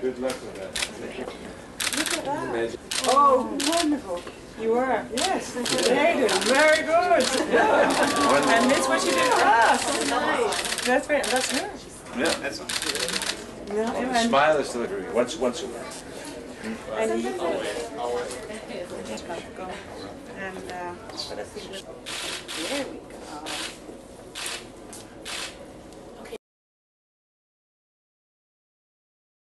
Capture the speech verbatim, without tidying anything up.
Good luck with that. Look at that. Oh, wonderful. You were? Yes. Very good. Very good. Yeah. And this what you did for us. Oh, nice. That's great. That's her. Yeah, that's her. No, oh, the smile is still agreeing. Once, once a week. And you always, always. And uh, there we go.